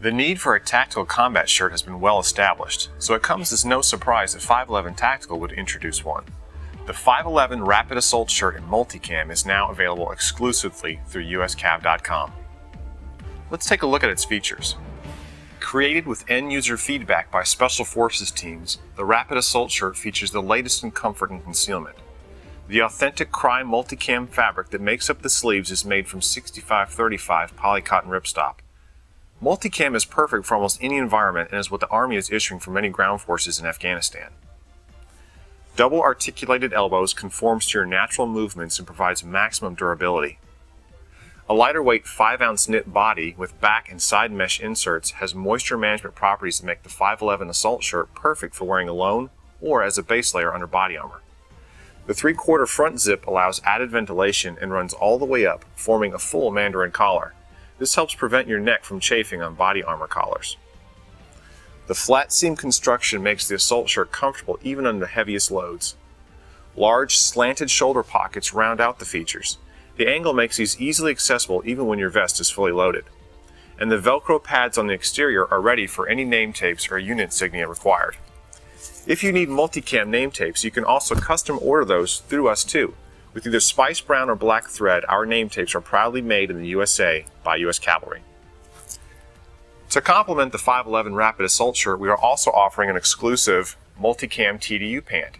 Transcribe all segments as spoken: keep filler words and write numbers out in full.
The need for a tactical combat shirt has been well established, so it comes as no surprise that five eleven Tactical would introduce one. The five eleven Rapid Assault Shirt in Multicam is now available exclusively through U S cab dot com. Let's take a look at its features. Created with end-user feedback by Special Forces teams, the Rapid Assault Shirt features the latest in comfort and concealment. The authentic Crye Multicam fabric that makes up the sleeves is made from sixty-five thirty-five polycotton ripstop. Multicam is perfect for almost any environment and is what the Army is issuing for many ground forces in Afghanistan. Double articulated elbows conforms to your natural movements and provides maximum durability. A lighter weight five ounce knit body with back and side mesh inserts has moisture management properties that make the five eleven Assault Shirt perfect for wearing alone or as a base layer under body armor. The three quarter front zip allows added ventilation and runs all the way up, forming a full Mandarin collar. This helps prevent your neck from chafing on body armor collars. The flat seam construction makes the Assault Shirt comfortable even under the heaviest loads. Large slanted shoulder pockets round out the features. The angle makes these easily accessible even when your vest is fully loaded. And the Velcro pads on the exterior are ready for any name tapes or unit insignia required. If you need Multicam name tapes, you can also custom order those through us too. With either spice brown or black thread, our name tapes are proudly made in the U S A by U S Cavalry. To complement the five eleven Rapid Assault Shirt, we are also offering an exclusive Multicam T D U pant.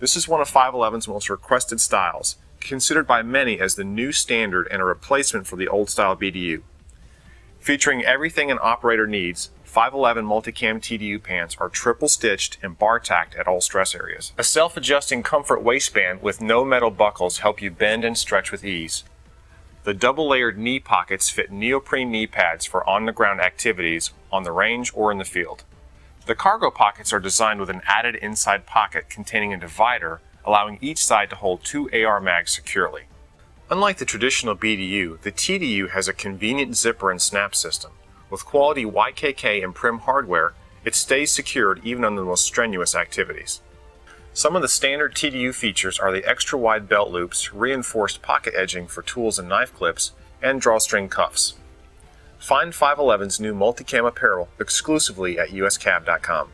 This is one of five eleven's most requested styles, considered by many as the new standard and a replacement for the old-style B D U. Featuring everything an operator needs, five eleven Multicam T D U pants are triple-stitched and bar-tacked at all stress areas. A self-adjusting comfort waistband with no metal buckles help you bend and stretch with ease. The double-layered knee pockets fit neoprene knee pads for on-the-ground activities on the range or in the field. The cargo pockets are designed with an added inside pocket containing a divider, allowing each side to hold two A R mags securely. Unlike the traditional B D U, the T D U has a convenient zipper and snap system. With quality Y K K and Prym hardware, it stays secured even on the most strenuous activities. Some of the standard T D U features are the extra-wide belt loops, reinforced pocket edging for tools and knife clips, and drawstring cuffs. Find five eleven's new Multicam apparel exclusively at U S cab dot com.